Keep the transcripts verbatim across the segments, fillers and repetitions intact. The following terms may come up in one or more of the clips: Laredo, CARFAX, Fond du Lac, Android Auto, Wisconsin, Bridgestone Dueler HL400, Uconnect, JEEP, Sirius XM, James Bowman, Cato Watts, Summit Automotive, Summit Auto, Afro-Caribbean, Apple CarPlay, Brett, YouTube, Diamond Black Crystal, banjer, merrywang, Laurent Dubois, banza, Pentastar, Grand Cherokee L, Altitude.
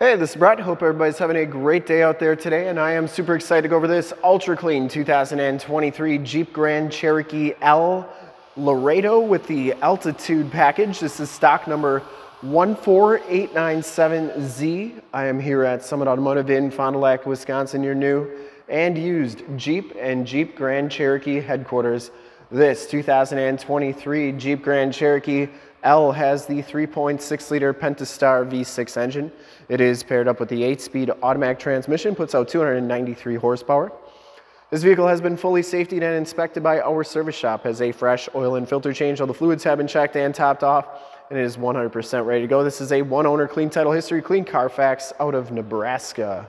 Hey, this is Brett. Hope everybody's having a great day out there today, and I am super excited to go over this ultra clean two thousand twenty-three Jeep Grand Cherokee L Laredo with the Altitude package. This is stock number one four eight nine seven Z. I am here at Summit Automotive in Fond du Lac, Wisconsin, your new and used Jeep and Jeep Grand Cherokee headquarters. This two thousand twenty-three Jeep Grand Cherokee L has the three point six liter Pentastar V six engine. It is paired up with the eight speed automatic transmission, puts out two hundred ninety-three horsepower. This vehicle has been fully safetied and inspected by our service shop, has a fresh oil and filter change. All the fluids have been checked and topped off, and it is one hundred percent ready to go. This is a one owner, clean title history, clean Carfax out of Nebraska.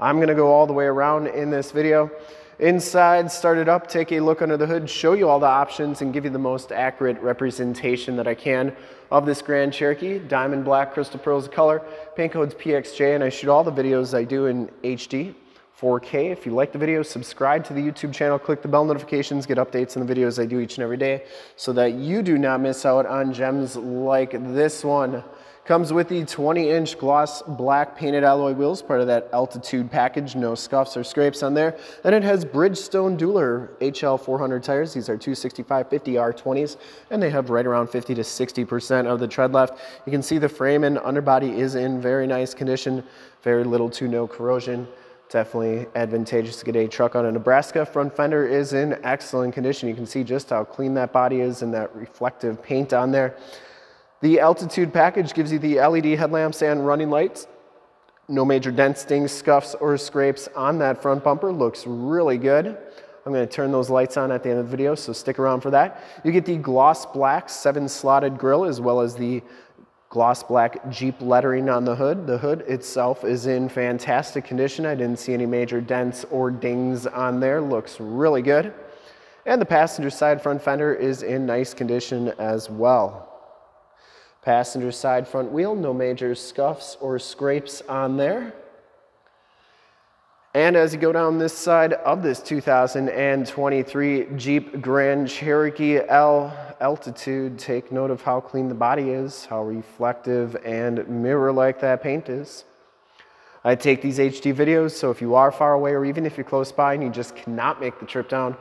I'm gonna go all the way around in this video. Inside, start it up, take a look under the hood, show you all the options, and give you the most accurate representation that I can of this Grand Cherokee. Diamond Black Crystal Pearls of color, paint code's P X J, and I shoot all the videos I do in H D, four K. If you like the video, subscribe to the YouTube channel, click the bell notifications, get updates on the videos I do each and every day so that you do not miss out on gems like this one. Comes with the twenty inch gloss black painted alloy wheels, part of that Altitude package, no scuffs or scrapes on there. Then it has Bridgestone Dueler H L four hundred tires. These are two sixty-five fifty R twenties, and they have right around fifty to sixty percent of the tread left. You can see the frame and underbody is in very nice condition, very little to no corrosion. Definitely advantageous to get a truck out of Nebraska. Front fender is in excellent condition. You can see just how clean that body is and that reflective paint on there. The Altitude package gives you the L E D headlamps and running lights. No major dents, stings, scuffs, or scrapes on that front bumper. Looks really good. I'm gonna turn those lights on at the end of the video, so stick around for that. You get the gloss black seven slotted grille as well as the gloss black Jeep lettering on the hood. The hood itself is in fantastic condition. I didn't see any major dents or dings on there. Looks really good. And the passenger side front fender is in nice condition as well. Passenger side front wheel, no major scuffs or scrapes on there. And as you go down this side of this two thousand twenty-three Jeep Grand Cherokee L Altitude, take note of how clean the body is, how reflective and mirror-like that paint is. I take these H D videos, so if you are far away or even if you're close by and you just cannot make the trip down,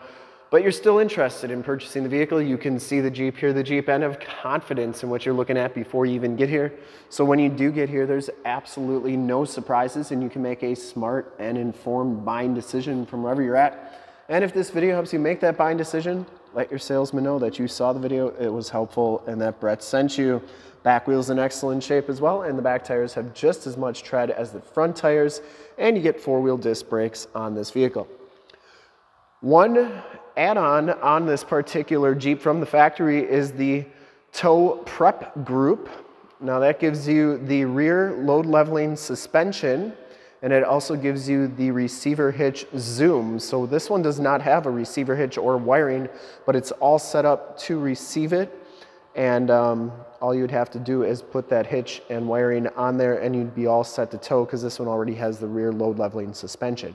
but you're still interested in purchasing the vehicle, you can see the Jeep, hear the Jeep, and have confidence in what you're looking at before you even get here. So when you do get here, there's absolutely no surprises, and you can make a smart and informed buying decision from wherever you're at. And if this video helps you make that buying decision, let your salesman know that you saw the video, it was helpful, and that Brett sent you. Back wheel's in excellent shape as well, and the back tires have just as much tread as the front tires, and you get four-wheel disc brakes on this vehicle. One add-on on this particular Jeep from the factory is the tow prep group. Now that gives you the rear load leveling suspension, and it also gives you the receiver hitch zoom. So this one does not have a receiver hitch or wiring, but it's all set up to receive it. And um, all you'd have to do is put that hitch and wiring on there, and you'd be all set to tow because this one already has the rear load leveling suspension.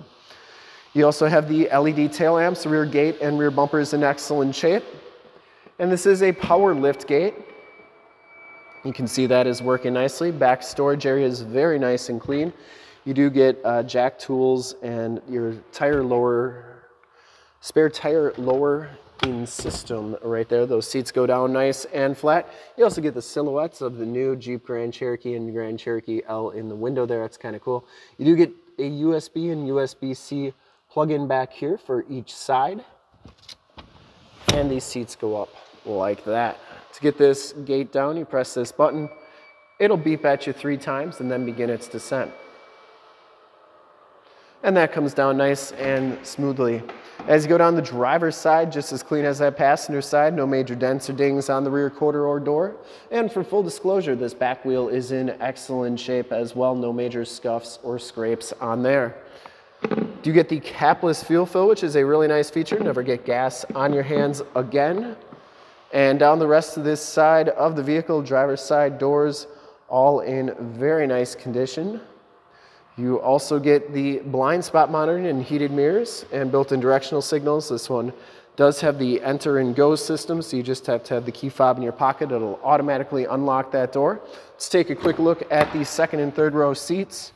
You also have the L E D tail lamps, rear gate and rear bumper is in excellent shape. And this is a power lift gate. You can see that is working nicely. Back storage area is very nice and clean. You do get uh, jack tools and your tire lower, spare tire lower in system right there. Those seats go down nice and flat. You also get the silhouettes of the new Jeep Grand Cherokee and Grand Cherokee L in the window there. That's kind of cool. You do get a U S B and U S B C plug in back here for each side, and these seats go up like that. To get this gate down, you press this button, it'll beep at you three times and then begin its descent. And that comes down nice and smoothly. As you go down the driver's side, just as clean as that passenger side, no major dents or dings on the rear quarter or door. And for full disclosure, this back wheel is in excellent shape as well, no major scuffs or scrapes on there. You get the capless fuel fill, which is a really nice feature. Never get gas on your hands again. And down the rest of this side of the vehicle, driver's side doors, all in very nice condition. You also get the blind spot monitoring and heated mirrors and built-in directional signals. This one does have the enter and go system, so you just have to have the key fob in your pocket. It'll automatically unlock that door. Let's take a quick look at the second and third row seats.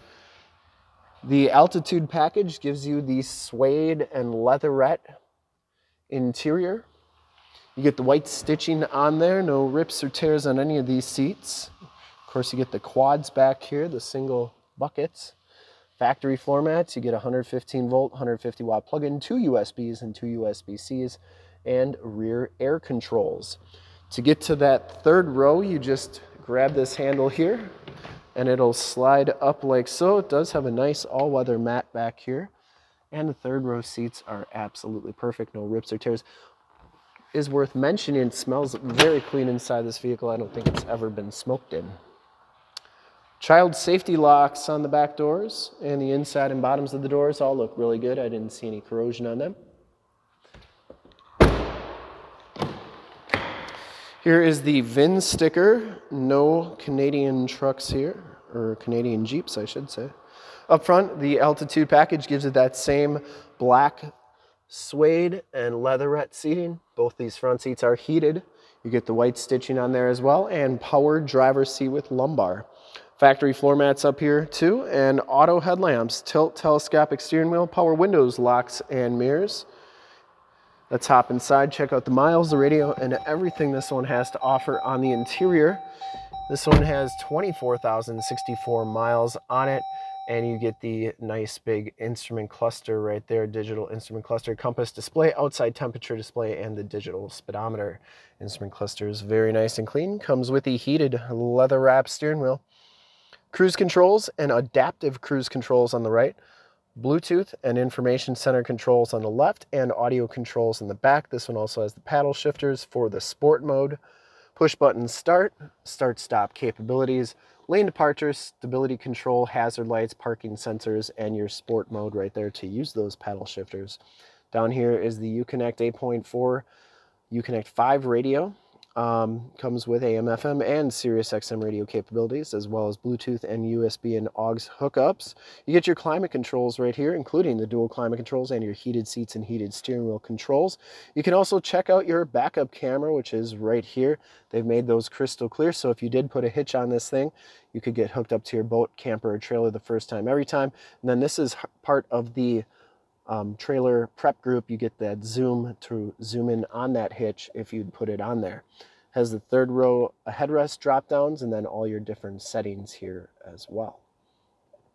The Altitude package gives you the suede and leatherette interior. You get the white stitching on there, no rips or tears on any of these seats. Of course, you get the quads back here, the single buckets. Factory floor mats, you get one hundred fifteen volt, one hundred fifty watt plug-in, two U S Bs and two U S B Cs, and rear air controls. To get to that third row, you just grab this handle here, and it'll slide up like so. It does have a nice all-weather mat back here, and the third row seats are absolutely perfect, no rips or tears. Is worth mentioning, it smells very clean inside this vehicle. I don't think it's ever been smoked in. Child safety locks on the back doors, and the inside and bottoms of the doors all look really good. I didn't see any corrosion on them. Here is the V I N sticker. No Canadian trucks here, or Canadian Jeeps, I should say. Up front, the Altitude package gives it that same black suede and leatherette seating. Both these front seats are heated. You get the white stitching on there as well, and powered driver's seat with lumbar. Factory floor mats up here too, and auto headlamps, tilt telescopic steering wheel, power windows, locks, and mirrors. Let's hop inside, check out the miles, the radio, and everything this one has to offer on the interior. This one has twenty-four thousand sixty-four miles on it, and you get the nice big instrument cluster right there, digital instrument cluster, compass display, outside temperature display, and the digital speedometer. Instrument cluster is very nice and clean. Comes with the heated leather-wrapped steering wheel. Cruise controls and adaptive cruise controls on the right, Bluetooth and information center controls on the left, and audio controls in the back. This one also has the paddle shifters for the sport mode, push button start, start stop capabilities, lane departure, stability control, hazard lights, parking sensors, and your sport mode right there to use those paddle shifters. Down here is the Uconnect eight point four, Uconnect five radio. Um, comes with A M F M and Sirius X M radio capabilities, as well as Bluetooth and U S B and aux hookups. You get your climate controls right here, including the dual climate controls and your heated seats and heated steering wheel controls. You can also check out your backup camera, which is right here. They've made those crystal clear, so if you did put a hitch on this thing, you could get hooked up to your boat, camper, or trailer the first time every time. And then this is part of the Um, trailer prep group. You get that zoom to zoom in on that hitch if you'd put it on there. Has the third row headrest drop downs, and then all your different settings here as well.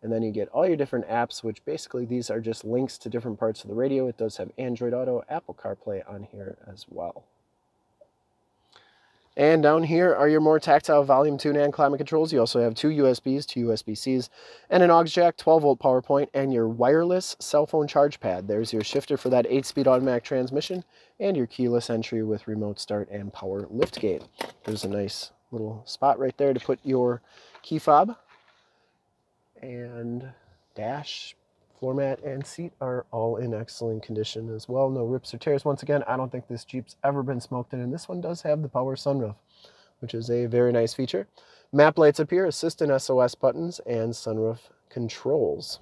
And then you get all your different apps, which basically these are just links to different parts of the radio. It does have Android Auto, Apple CarPlay on here as well. And down here are your more tactile volume, tune, and climate controls. You also have two U S Bs, two U S B Cs, and an aux jack, twelve volt power point, and your wireless cell phone charge pad. There's your shifter for that eight-speed automatic transmission, and your keyless entry with remote start and power liftgate. There's a nice little spot right there to put your key fob. And dash, floor mat, and seat are all in excellent condition as well. No rips or tears. Once again, I don't think this Jeep's ever been smoked in, and this one does have the power sunroof, which is a very nice feature. Map lights up here, assistant S O S buttons, and sunroof controls.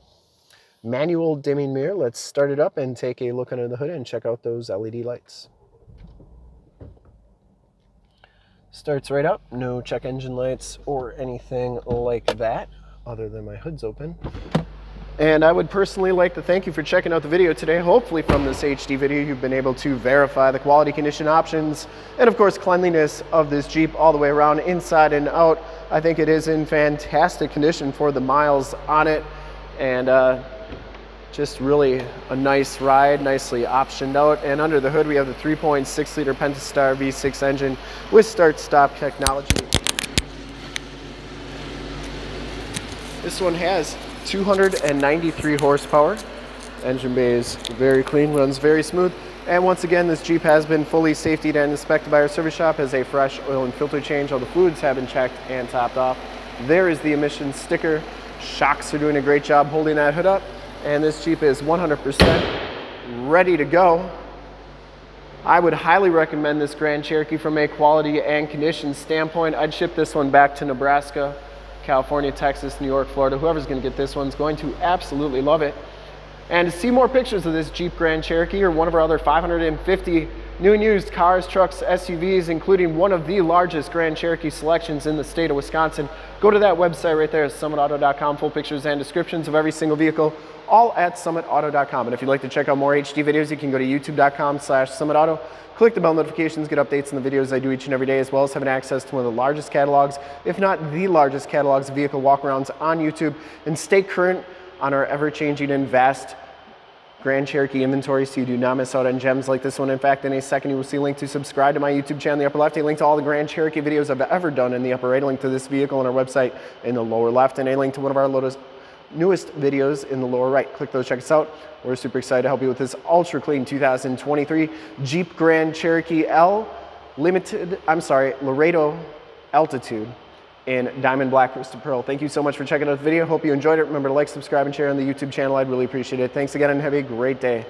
Manual dimming mirror. Let's start it up and take a look under the hood and check out those L E D lights. Starts right up. No check engine lights or anything like that, other than my hood's open. And I would personally like to thank you for checking out the video today. Hopefully from this H D video, you've been able to verify the quality, condition, options, and of course cleanliness of this Jeep all the way around, inside and out. I think it is in fantastic condition for the miles on it, and uh, just really a nice ride, nicely optioned out. And under the hood, we have the three point six liter Pentastar V six engine with start-stop technology. This one has two hundred ninety-three horsepower. Engine bay is very clean, runs very smooth. And once again, this Jeep has been fully safetied and inspected by our service shop, has a fresh oil and filter change. All the fluids have been checked and topped off. There is the emissions sticker. Shocks are doing a great job holding that hood up. And this Jeep is one hundred percent ready to go. I would highly recommend this Grand Cherokee from a quality and condition standpoint. I'd ship this one back to Nebraska, California, Texas, New York, Florida. Whoever's going to get this one's going to absolutely love it. And to see more pictures of this Jeep Grand Cherokee or one of our other five hundred fifty new and used cars, trucks, S U Vs, including one of the largest Grand Cherokee selections in the state of Wisconsin, go to that website right there, summit auto dot com. Full pictures and descriptions of every single vehicle, all at summit auto dot com. And if you'd like to check out more H D videos, you can go to youtube dot com slash summit auto. Click the bell notifications, get updates on the videos I do each and every day, as well as having access to one of the largest catalogs, if not the largest catalogs of vehicle walkarounds on YouTube, and stay current on our ever-changing and vast Grand Cherokee inventory, so you do not miss out on gems like this one. In fact, in a second you will see a link to subscribe to my YouTube channel in the upper left, a link to all the Grand Cherokee videos I've ever done in the upper right, a link to this vehicle on our website in the lower left, and a link to one of our Lotus newest videos in the lower right. Click those, check us out. We're super excited to help you with this ultra clean two thousand twenty-three Jeep Grand Cherokee L Limited, I'm sorry, Laredo Altitude in Diamond Black Crystal Pearl. Thank you so much for checking out the video. Hope you enjoyed it. Remember to like, subscribe, and share on the YouTube channel. I'd really appreciate it. Thanks again and have a great day.